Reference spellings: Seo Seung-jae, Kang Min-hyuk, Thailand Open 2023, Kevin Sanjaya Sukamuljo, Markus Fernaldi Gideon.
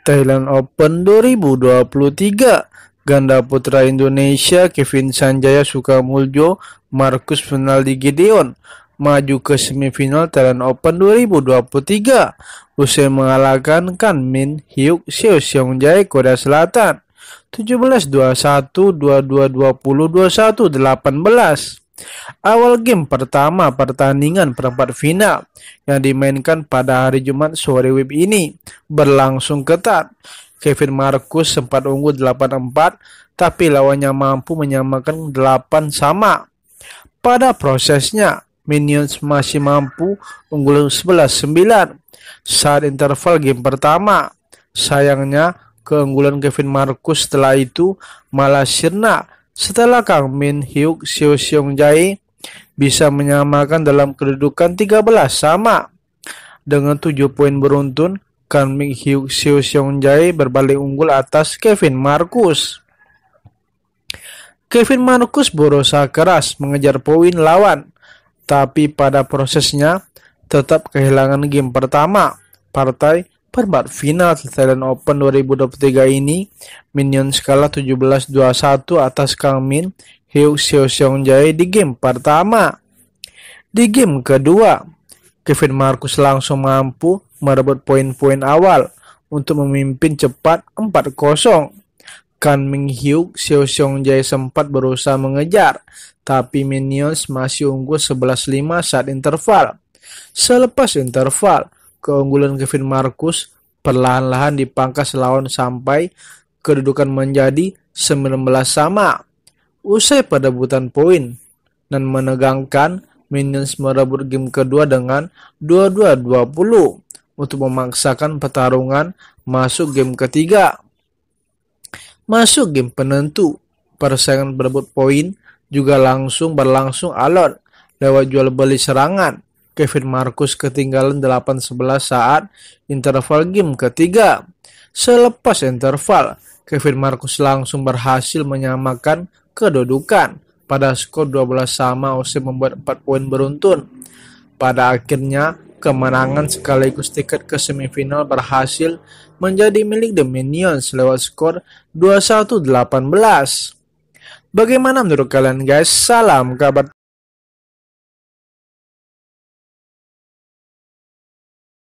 Thailand Open 2023, ganda putra Indonesia Kevin Sanjaya Sukamuljo, Markus Fernaldi Gideon maju ke semifinal Thailand Open 2023 usai mengalahkan Kang Min-hyuk Seo Seung-jae Korea Selatan 17-21, 22-20, 21-18. Awal game pertama pertandingan perempat final yang dimainkan pada hari Jumat sore WIB ini berlangsung ketat. Kevin Markus sempat unggul 8-4, tapi lawannya mampu menyamakan 8 sama. Pada prosesnya, Minions masih mampu unggul 11-9 saat interval game pertama. Sayangnya, keunggulan Kevin Markus setelah itu malah sirna setelah Kang Min-hyuk Seo Seung-jae bisa menyamakan dalam kedudukan 13 sama. Dengan 7 poin beruntun, Kang Min-hyuk Seo Seung-jae berbalik unggul atas Kevin Markus. Kevin Markus berusaha keras mengejar poin lawan, tapi pada prosesnya tetap kehilangan game pertama partai perempat final Thailand Open 2023 ini. Minion skala 17-21 atas Kang Min-hyuk Seo Seung-jae di game pertama. Di game kedua, Kevin Markus langsung mampu merebut poin-poin awal untuk memimpin cepat 4-0. Kang Min-hyuk Seo Seung-jae sempat berusaha mengejar, tapi Minions masih unggul 11-5 saat interval. Selepas interval, keunggulan Kevin Markus perlahan-lahan dipangkas lawan sampai kedudukan menjadi 19 sama. Usai perebutan poin dan menegangkan, Minions merebut game kedua dengan 22-20 untuk memaksakan pertarungan masuk game ketiga. Masuk game penentu, persaingan berebut poin juga langsung berlangsung alot lewat jual beli serangan. Kevin Markus ketinggalan 8-11 saat interval game ketiga. Selepas interval, Kevin Markus langsung berhasil menyamakan kedudukan pada skor 12 sama usai membuat 4 poin beruntun. Pada akhirnya, kemenangan sekaligus tiket ke semifinal berhasil menjadi milik The Minions lewat skor 21-18. Bagaimana menurut kalian guys? Salam kabar.